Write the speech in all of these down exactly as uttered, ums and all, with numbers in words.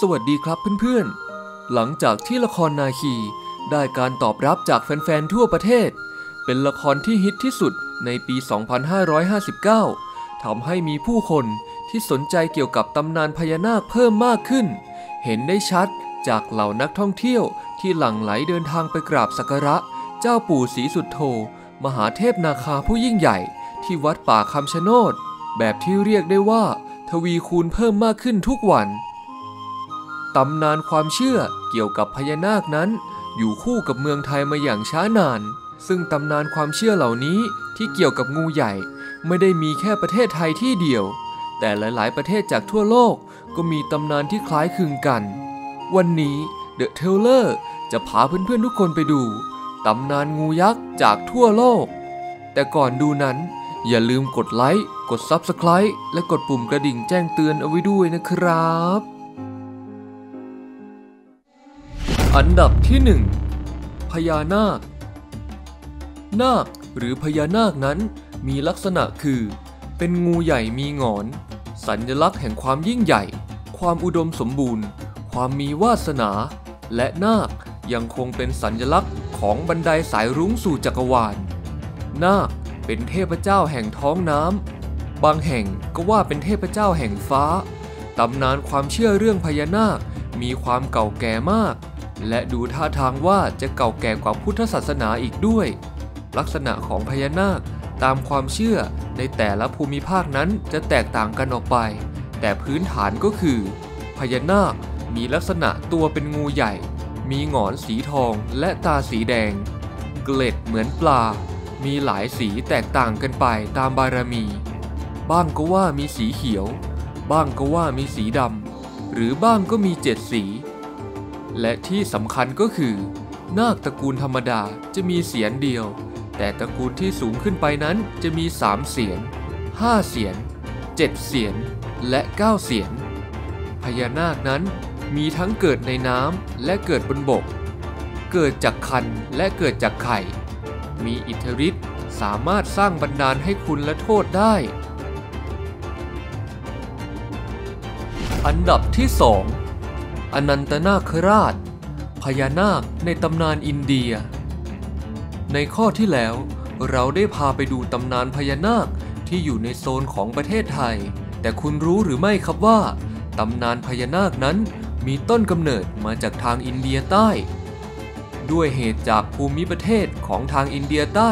สวัสดีครับเพื่อนๆหลังจากที่ละครนาคีได้การตอบรับจากแฟนๆทั่วประเทศเป็นละครที่ฮิตที่สุดในปี สองพันห้าร้อยห้าสิบเก้า ทำให้มีผู้คนที่สนใจเกี่ยวกับตำนานพญานาคเพิ่มมากขึ้นเห็นได้ชัดจากเหล่านักท่องเที่ยวที่หลั่งไหลเดินทางไปกราบสักการะเจ้าปู่ศรีสุทโธมหาเทพนาคาผู้ยิ่งใหญ่ที่วัดป่าคำชะโนดแบบที่เรียกได้ว่าทวีคูณเพิ่มมากขึ้นทุกวันตำนานความเชื่อเกี่ยวกับพญานาคนั้นอยู่คู่กับเมืองไทยมาอย่างช้านานซึ่งตำนานความเชื่อเหล่านี้ที่เกี่ยวกับงูใหญ่ไม่ได้มีแค่ประเทศไทยที่เดียวแต่หลายๆประเทศจากทั่วโลกก็มีตำนานที่คล้ายคลึงกันวันนี้เดอะเทลเลอร์จะพาเพื่อนๆทุกคนไปดูตำนานงูยักษ์จากทั่วโลกแต่ก่อนดูนั้นอย่าลืมกดไลค์กด ซับสไครบ์ และกดปุ่มกระดิ่งแจ้งเตือนเอาไว้ด้วยนะครับอันดับที่หนึ่งพญานาคนาคหรือพญานาคนั้นมีลักษณะคือเป็นงูใหญ่มีหงอนสัญลักษณ์แห่งความยิ่งใหญ่ความอุดมสมบูรณ์ความมีวาสนาและนาคยังคงเป็นสัญลักษณ์ของบันไดสายรุ้งสู่จักรวาลนาคเป็นเทพเจ้าแห่งท้องน้ำบางแห่งก็ว่าเป็นเทพเจ้าแห่งฟ้าตำนานความเชื่อเรื่องพญานาคมีความเก่าแก่มากและดูท่าทางว่าจะเก่าแก่กว่าพุทธศาสนาอีกด้วยลักษณะของพญานาคตามความเชื่อในแต่ละภูมิภาคนั้นจะแตกต่างกันออกไปแต่พื้นฐานก็คือพญานาคมีลักษณะตัวเป็นงูใหญ่มีหงอนสีทองและตาสีแดงเกล็ดเหมือนปลามีหลายสีแตกต่างกันไปตามบารมีบ้างก็ว่ามีสีเขียวบ้างก็ว่ามีสีดำหรือบ้างก็มีเจ็ดสีและที่สำคัญก็คือนาคตระกูลธรรมดาจะมีเสียนเดียวแต่ตระกูลที่สูงขึ้นไปนั้นจะมีสามเสียนห้าเสียนเจ็ดเสียนและเก้าเสียนพญานาคนั้นมีทั้งเกิดในน้ำและเกิดบนบกเกิดจากครรภ์และเกิดจากไข่มีอิทธิฤทธิ์สามารถสร้างบันดาลให้คุณและโทษได้อันดับที่สองอนันตนาคราชพญานาคในตำนานอินเดียในข้อที่แล้วเราได้พาไปดูตำนานพญานาคที่อยู่ในโซนของประเทศไทยแต่คุณรู้หรือไม่ครับว่าตำนานพญานาคนั้นมีต้นกำเนิดมาจากทางอินเดียใต้ด้วยเหตุจากภูมิประเทศของทางอินเดียใต้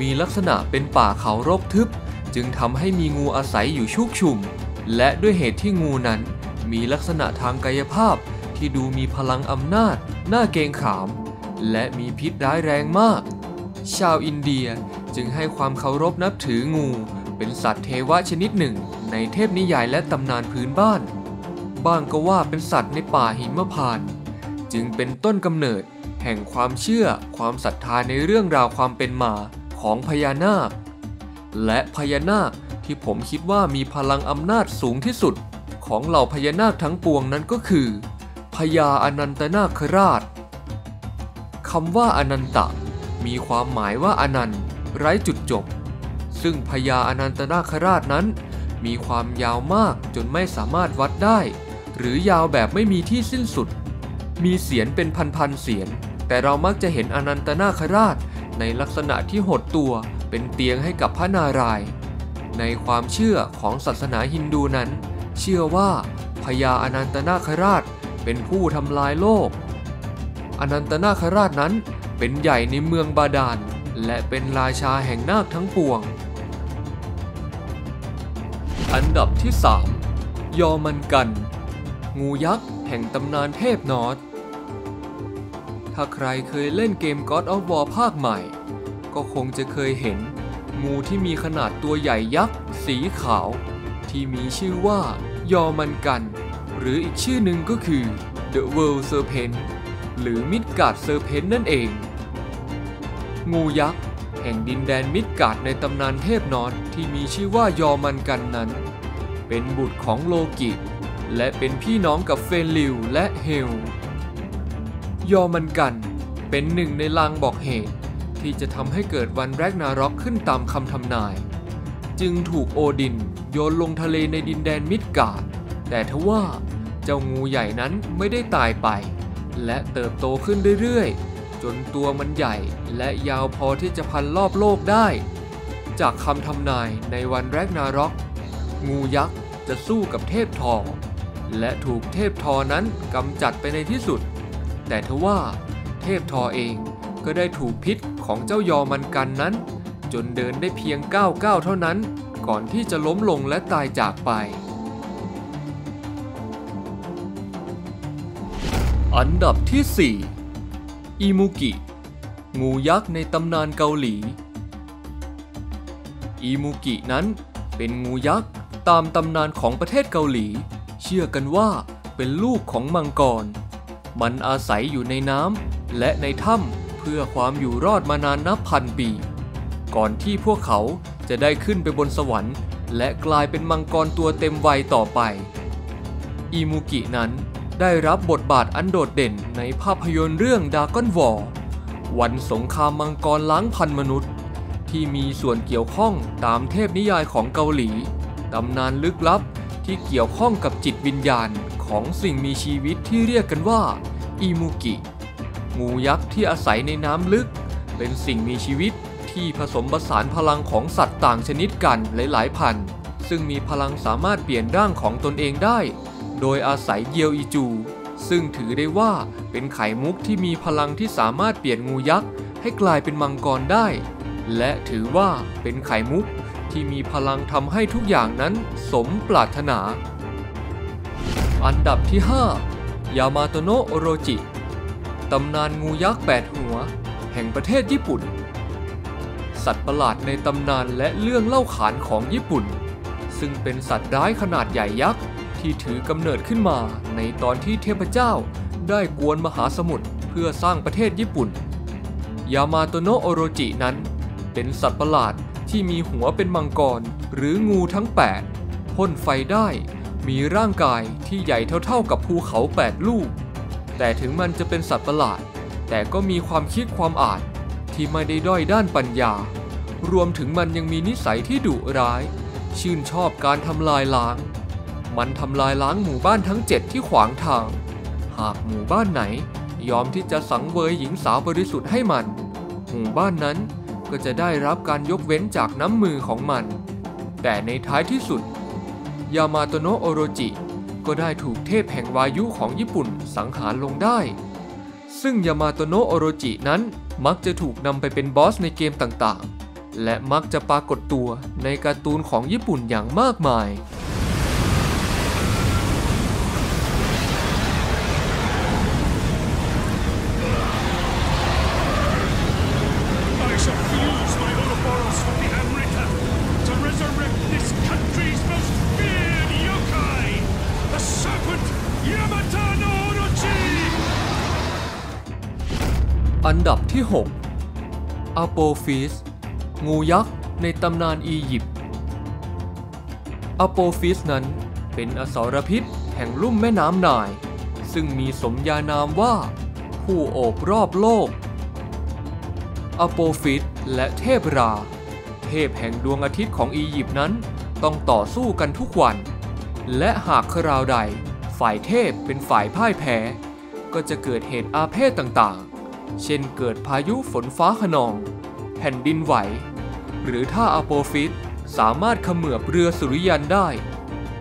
มีลักษณะเป็นป่าเขารกทึบจึงทำให้มีงูอาศัยอยู่ชุกชุมและด้วยเหตุที่งูนั้นมีลักษณะทางกายภาพที่ดูมีพลังอำนาจน่าเกรงขามและมีพิษร้ายแรงมากชาวอินเดียจึงให้ความเคารพนับถืองูเป็นสัตว์เทวะชนิดหนึ่งในเทพนิยายและตำนานพื้นบ้านบ้างก็ว่าเป็นสัตว์ในป่าหิมพานต์จึงเป็นต้นกำเนิดแห่งความเชื่อความศรัทธาในเรื่องราวความเป็นมาของพญานาคและพญานาคที่ผมคิดว่ามีพลังอำนาจสูงที่สุดของเหล่าพญานาคทั้งปวงนั้นก็คือพญาอนันตนาคราชคำว่าอนันตะมีความหมายว่าอนันต์ไร้จุดจบซึ่งพญาอนันตนาคราชนั้นมีความยาวมากจนไม่สามารถวัดได้หรือยาวแบบไม่มีที่สิ้นสุดมีเสียรเป็นพันๆเสียรแต่เรามักจะเห็นอนันตนาคราชในลักษณะที่หดตัวเป็นเตียงให้กับพระนารายณ์ในความเชื่อของศาสนาฮินดูนั้นเชื่อว่าพญาอนันตนาคราชเป็นผู้ทำลายโลกอนันตนาคราชนั้นเป็นใหญ่ในเมืองบาดาลและเป็นราชาแห่งนาคทั้งปวงอันดับที่สามยอมันกันงูยักษ์แห่งตำนานเทพนอร์สถ้าใครเคยเล่นเกม ก็อด ออฟ วอร์ ภาคใหม่ก็คงจะเคยเห็นงูที่มีขนาดตัวใหญ่ยักษ์สีขาวที่มีชื่อว่ายอมันกันหรืออีกชื่อหนึ่งก็คือ เดอะ เวิลด์ เซอร์เพนต์ หรือมิดการ์ดเซอร์เพนต์นั่นเองงูยักษ์แห่งดินแดนมิดการ์ดในตำนานเทพนอร์สที่มีชื่อว่ายอมันกันนั้นเป็นบุตรของโลกิและเป็นพี่น้องกับเฟนริวและเฮลยอมันกันเป็นหนึ่งในลางบอกเหตุที่จะทำให้เกิดวันแรกนาร็อกขึ้นตามคำทำนายจึงถูกโอดินโยนลงทะเลในดินแดนมิดการ์ดแต่ทว่า เจ้างูใหญ่นั้นไม่ได้ตายไปและเติบโตขึ้นเรื่อยๆจนตัวมันใหญ่และยาวพอที่จะพันรอบโลกได้จากคำทำนายในวันแรกนาร็อกงูยักษ์จะสู้กับเทพทอและถูกเทพทอนั้นกำจัดไปในที่สุดแต่ทว่าเทพทอเองก็ได้ถูกพิษของเจ้ายอมันกันนั้นจนเดินได้เพียงก้าวก้าวเท่านั้นก่อนที่จะล้มลงและตายจากไปอันดับที่สี่อิมุกิงูยักษ์ในตำนานเกาหลีอิมุกินั้นเป็นงูยักษ์ตามตำนานของประเทศเกาหลีเชื่อกันว่าเป็นลูกของมังกรมันอาศัยอยู่ในน้ำและในถ้ำเพื่อความอยู่รอดมานานนับพันปีก่อนที่พวกเขาจะได้ขึ้นไปบนสวรรค์และกลายเป็นมังกรตัวเต็มวัยต่อไปอิมุกินั้นได้รับบทบาทอันโดดเด่นในภาพยนตร์เรื่องดราก้อนวอร์วันสงครามมังกรล้างพันมนุษย์ที่มีส่วนเกี่ยวข้องตามเทพนิยายของเกาหลีตำนานลึกลับที่เกี่ยวข้องกับจิตวิญญาณของสิ่งมีชีวิตที่เรียกกันว่าอิมุกิงูยักษ์ที่อาศัยในน้ำลึกเป็นสิ่งมีชีวิตที่ผสมผสานพลังของสัตว์ต่างชนิดกันหลายๆพันซึ่งมีพลังสามารถเปลี่ยนร่างของตนเองได้โดยอาศัยเยียวอีจูซึ่งถือได้ว่าเป็นไข่มุกที่มีพลังที่สามารถเปลี่ยนงูยักษ์ให้กลายเป็นมังกรได้และถือว่าเป็นไข่มุกที่มีพลังทำให้ทุกอย่างนั้นสมปรารถนาอันดับที่ห้ายามาโตโนะ โอโรจิตำนานงูยักษ์แปดหัวแห่งประเทศญี่ปุ่นสัตว์ประหลาดในตำนานและเรื่องเล่าขานของญี่ปุ่นซึ่งเป็นสัตว์ร้ายขนาดใหญ่ยักษ์ที่ถือกำเนิดขึ้นมาในตอนที่เทพเจ้าได้กวนมหาสมุทรเพื่อสร้างประเทศญี่ปุ่นยามาโตโนะ โอโรจินั้นเป็นสัตว์ประหลาดที่มีหัวเป็นมังกรหรืองูทั้งแปดพ่นไฟได้มีร่างกายที่ใหญ่เท่าๆกับภูเขาแปดลูกแต่ถึงมันจะเป็นสัตว์ประหลาดแต่ก็มีความคิดความอ่านที่ไม่ได้ด้อยด้านปัญญารวมถึงมันยังมีนิสัยที่ดุร้ายชื่นชอบการทำลายล้างมันทำลายล้างหมู่บ้านทั้งเจ็ดที่ขวางทางหากหมู่บ้านไหนยอมที่จะสังเวยหญิงสาวบริสุทธิ์ให้มันหมู่บ้านนั้นก็จะได้รับการยกเว้นจากน้ำมือของมันแต่ในท้ายที่สุดยามาโตโนะ โอโรจิก็ได้ถูกเทพแห่งวายุของญี่ปุ่นสังหารลงได้ซึ่งยามาโตโนะ โอโรจินั้นมักจะถูกนำไปเป็นบอสในเกมต่างๆและมักจะปรากฏตัวในการ์ตูนของญี่ปุ่นอย่างมากมายอันดับที่หกอะโปฟีสงูยักษ์ในตำนานอียิปต์อะโปฟีสนั้นเป็นอสรพิษแห่งลุ่มแม่น้ำไนล์ซึ่งมีสมญานามว่าผู้โอบรอบโลกอะโปฟีสและเทพราเทพแห่งดวงอาทิตย์ของอียิปต์นั้นต้องต่อสู้กันทุกวันและหากคราวใดฝ่ายเทพเป็นฝ่ายพ่ายแพ้ก็จะเกิดเหตุอาเพศต่างๆเช่นเกิดพายุฝนฟ้าคะนองแผ่นดินไหวหรือถ้าอะโปฟีสสามารถเขมือบเรือสุริยันได้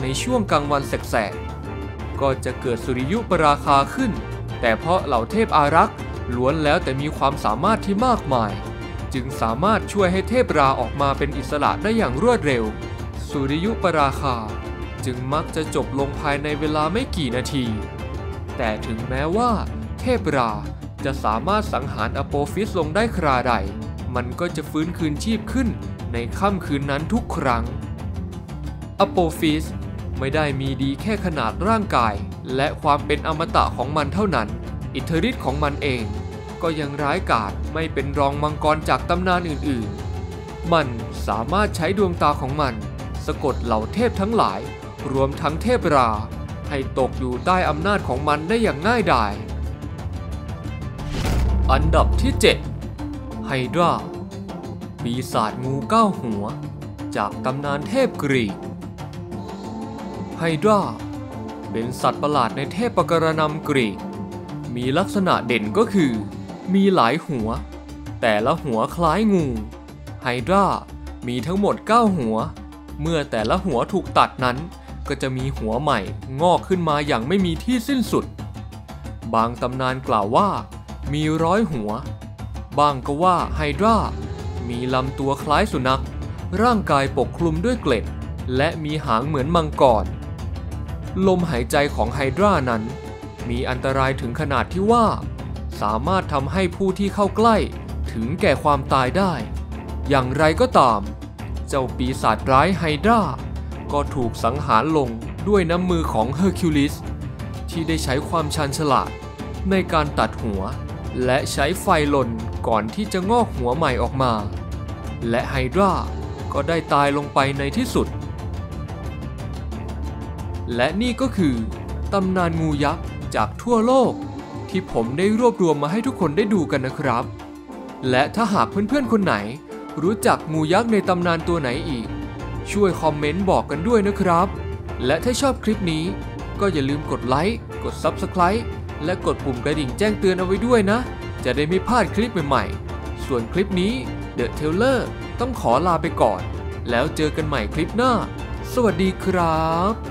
ในช่วงกลางวันแสกๆก็จะเกิดสุริยุปราคาขึ้นแต่เพราะเหล่าเทพอารักษ์ล้วนแล้วแต่มีความสามารถที่มากมายจึงสามารถช่วยให้เทพราออกมาเป็นอิสระได้อย่างรวดเร็วสุริยุปราคาจึงมักจะจบลงภายในเวลาไม่กี่นาทีแต่ถึงแม้ว่าเทพราจะสามารถสังหารอะโปฟีสลงได้คราใดมันก็จะฟื้นคืนชีพขึ้นในค่ำคืนนั้นทุกครั้งอะโปฟีสไม่ได้มีดีแค่ขนาดร่างกายและความเป็นอมตะของมันเท่านั้นอิทธิฤทธิ์ของมันเองก็ยังร้ายกาจไม่เป็นรองมังกรจากตำนานอื่นๆมันสามารถใช้ดวงตาของมันสะกดเหล่าเทพทั้งหลายรวมทั้งเทพราให้ตกอยู่ใต้อำนาจของมันได้อย่างง่ายดายอันดับที่เจ็ดไฮดราปีศาจงูเก้าหัวจากตำนานเทพกรีกไฮดรา เป็นสัตว์ประหลาดในเทพกรณำกรีกมีลักษณะเด่นก็คือมีหลายหัวแต่ละหัวคล้ายงูไฮดรามีทั้งหมดเก้าหัวเมื่อแต่ละหัวถูกตัดนั้นก็จะมีหัวใหม่งอกขึ้นมาอย่างไม่มีที่สิ้นสุดบางตำนานกล่าวว่ามีร้อยหัวบางก็ว่าไฮดรามีลำตัวคล้ายสุนัขร่างกายปกคลุมด้วยเกล็ดและมีหางเหมือนมังกรลมหายใจของไฮดรานั้นมีอันตรายถึงขนาดที่ว่าสามารถทำให้ผู้ที่เข้าใกล้ถึงแก่ความตายได้อย่างไรก็ตามเจ้าปีศาจร้ายไฮดราก็ถูกสังหารลงด้วยน้ำมือของเฮอร์คิวลิสที่ได้ใช้ความชันฉลาดในการตัดหัวและใช้ไฟลนก่อนที่จะงอกหัวใหม่ออกมาและไฮดราก็ได้ตายลงไปในที่สุดและนี่ก็คือตำนานงูยักษ์จากทั่วโลกที่ผมได้รวบรวมมาให้ทุกคนได้ดูกันนะครับและถ้าหากเพื่อนๆคนไหนรู้จักงูยักษ์ในตำนานตัวไหนอีกช่วยคอมเมนต์บอกกันด้วยนะครับและถ้าชอบคลิปนี้ก็อย่าลืมกดไลค์กด ซับสไครบ์ และกดปุ่มกระดิ่งแจ้งเตือนเอาไว้ด้วยนะจะได้ไม่พลาดคลิปใหม่ๆส่วนคลิปนี้ The Teller ต้องขอลาไปก่อนแล้วเจอกันใหม่คลิปหน้าสวัสดีครับ